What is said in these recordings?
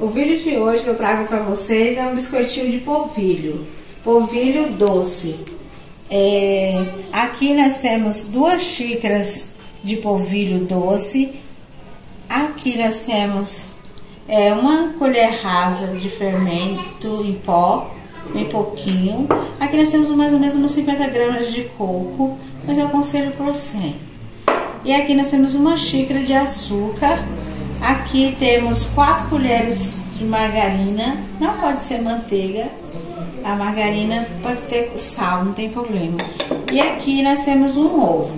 O vídeo de hoje que eu trago para vocês é um biscoitinho de polvilho, polvilho doce. Aqui nós temos 2 xícaras de polvilho doce. Aqui nós temos 1 colher rasa de fermento em pó, bem pouquinho. Aqui nós temos mais ou menos umas 50 gramas de coco, mas eu aconselho por 100. E aqui nós temos 1 xícara de açúcar. Aqui temos 4 colheres de margarina, não pode ser manteiga, a margarina pode ter sal, não tem problema. E aqui nós temos 1 ovo,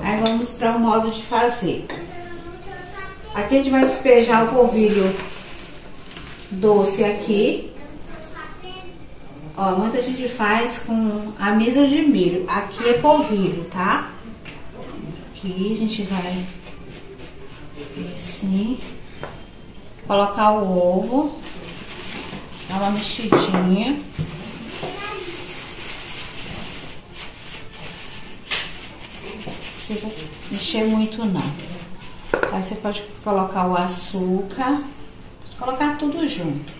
aí vamos para o modo de fazer. Aqui a gente vai despejar o polvilho doce aqui. Ó, muita gente faz com amido de milho, aqui é polvilho, tá? Aqui a gente vai... assim, colocar o ovo, dar uma mexidinha. Não precisa mexer muito não. Aí você pode colocar o açúcar, colocar tudo junto.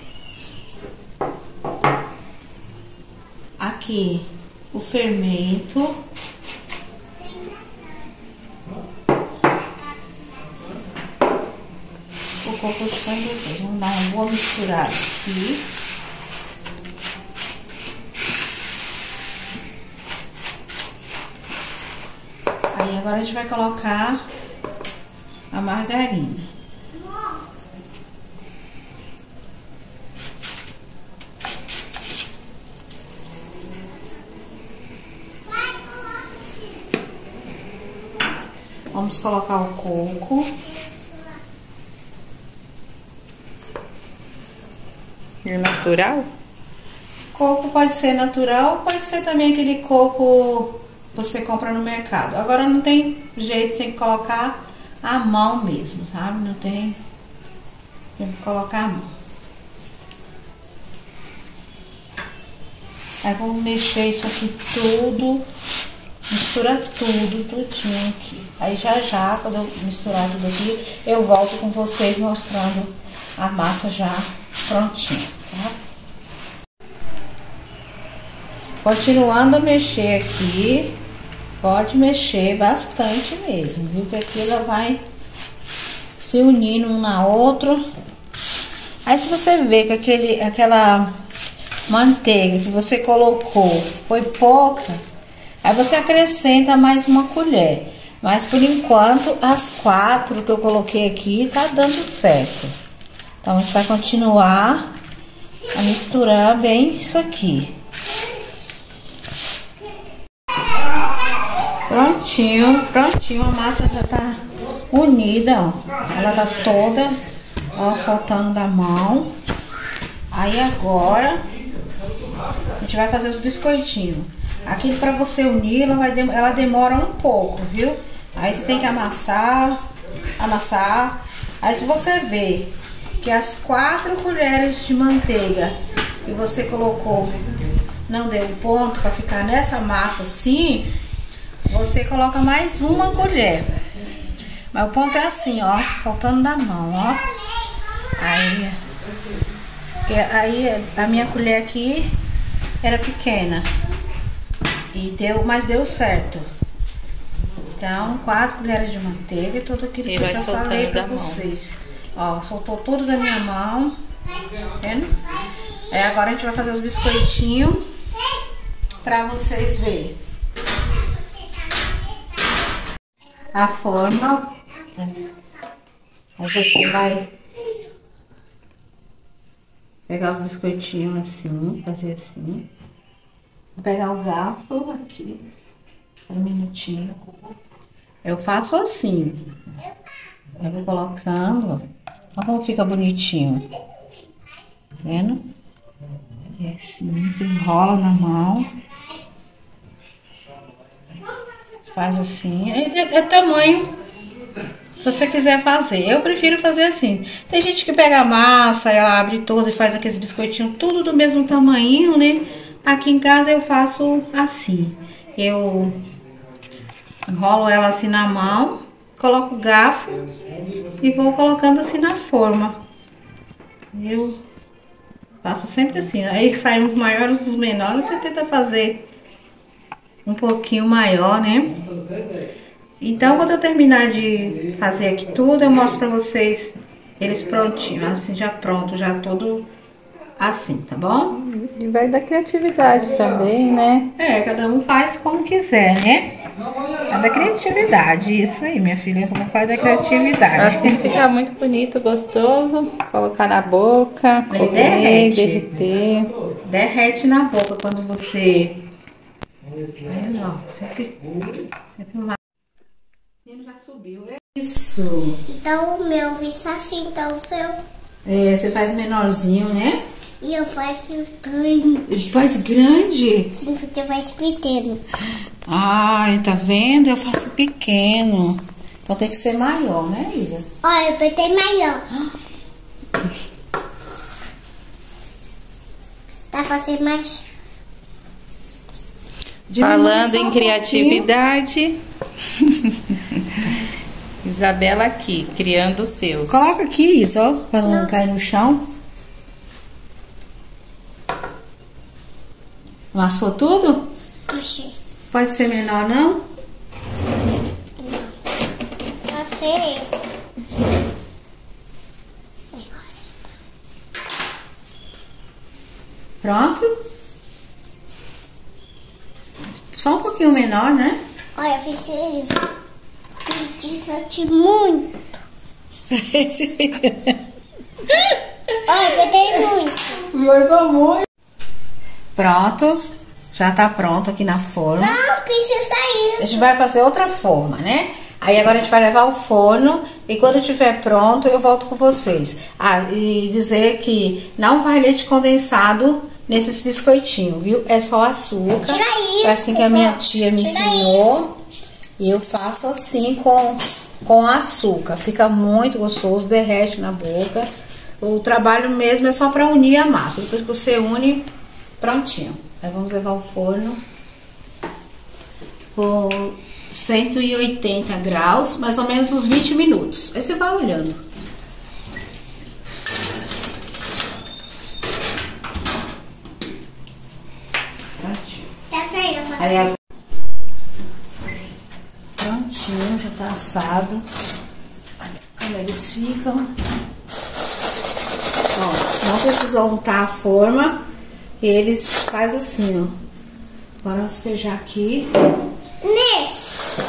Aqui o fermento. Vamos dar uma boa misturada aqui. Aí agora a gente vai colocar a margarina. Vamos colocar o coco. Natural? Coco pode ser natural, pode ser também aquele coco que você compra no mercado. Agora não tem jeito, tem que colocar a mão mesmo, sabe? Não tem... tem que colocar a mão. Aí vamos mexer isso aqui tudo, mistura tudo, tudinho aqui. Aí já, quando eu misturar tudo aqui, eu volto com vocês mostrando a massa já prontinho, tá? Continuando a mexer aqui, pode mexer bastante mesmo, viu? Que aqui ela vai se unindo um na outra. Aí se você ver que aquela manteiga que você colocou foi pouca, aí você acrescenta mais 1 colher. Mas por enquanto as 4 que eu coloquei aqui tá dando certo. Então, a gente vai continuar a misturar bem isso aqui. Prontinho, prontinho. A massa já tá unida, ó. Ela tá toda, ó, soltando da mão. Aí, agora, a gente vai fazer os biscoitinhos. Aqui, pra você unir, ela demora um pouco, viu? Aí, você tem que amassar. Aí, se você ver... que as 4 colheres de manteiga que você colocou não deu ponto para ficar nessa massa assim, você coloca mais 1 colher. Mas o ponto é assim, ó, soltando da mão, ó. Aí a minha colher aqui era pequena e deu, mas deu certo. Então, 4 colheres de manteiga e tudo aquilo que eu já falei para vocês. Ó, soltou tudo da minha mão, tá vendo? É, agora a gente vai fazer os biscoitinhos pra vocês verem. A forma, a gente vai pegar os biscoitinhos assim, fazer assim. Vou pegar o garfo aqui, um minutinho. Eu faço assim. Eu vou colocando, olha como fica bonitinho. Tá vendo? E assim, se enrola na mão. Faz assim. É tamanho se você quiser fazer. Eu prefiro fazer assim. Tem gente que pega a massa, ela abre toda e faz aqueles biscoitinhos, tudo do mesmo tamanho, né? Aqui em casa eu faço assim. Eu enrolo ela assim na mão, coloco o garfo e vou colocando assim na forma. Eu faço sempre assim. Aí saem os maiores, os menores, você tenta fazer um pouquinho maior, né? Então, quando eu terminar de fazer aqui tudo, eu mostro pra vocês eles prontinhos, assim, já pronto, já todo assim, tá bom? E vai da criatividade também, né? É, cada um faz como quiser, né? É da criatividade, isso aí, minha filha, como faz da criatividade. Assim fica muito bonito, gostoso, colocar na boca, comer, derreter. Derrete na boca quando você... Não, sempre mais. Ele já subiu, é isso. Então o meu fiz assim, então o seu... É, você faz menorzinho, né? E eu faço grande. Faz grande? Sim, porque eu faço pequeno. Ai, tá vendo? Eu faço pequeno. Então tem que ser maior, né, Isa? Olha, eu botei maior. Dá pra ser mais... Falando em criatividade... Isabela aqui, criando os seus. Coloca aqui, Isa, ó, pra não cair no chão. Amassou tudo? Achei. Pode ser menor, não? Não. Achei. Pronto? Só um pouquinho menor, né? Olha, eu fiz isso. Desate muito. Ai, botei muito. Pronto. Já tá pronto aqui na forma. Não, precisa isso. A gente vai fazer outra forma, né? Aí agora a gente vai levar ao forno. E quando estiver pronto, eu volto com vocês. Ah, e dizer que não vai leite condensado nesses biscoitinhos, viu? É só açúcar. Tira isso. É assim que a minha tia me ensinou. Isso. E eu faço assim com açúcar. Fica muito gostoso, derrete na boca. O trabalho mesmo é só pra unir a massa. Depois que você une, prontinho. Aí vamos levar ao forno por 180 graus, mais ou menos uns 20 minutos. Aí você vai olhando. Prontinho. Aí agora... já tá assado. Olha como eles ficam. Ó, não precisa untar a forma. Eles fazem assim, ó. Bora despejar aqui. Nesse.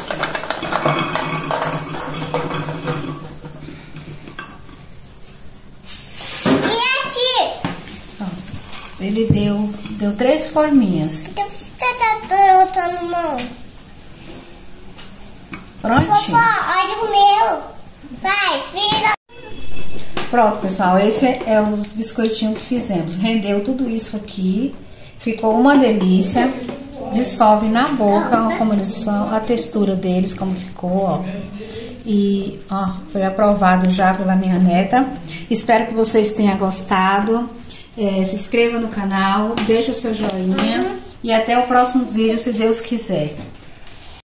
E aqui? Ó, ele deu três forminhas. Então, você tá dourando na mão. Pronto. Olha o meu. Vai, vira. Pronto, pessoal. Esse é os biscoitinhos que fizemos. Rendeu tudo isso aqui. Ficou uma delícia. Dissolve na boca, ó, como eles são. A textura deles, como ficou, ó. E, ó, foi aprovado já pela minha neta. Espero que vocês tenham gostado. Se inscreva no canal. Deixa o seu joinha. E até o próximo vídeo, se Deus quiser.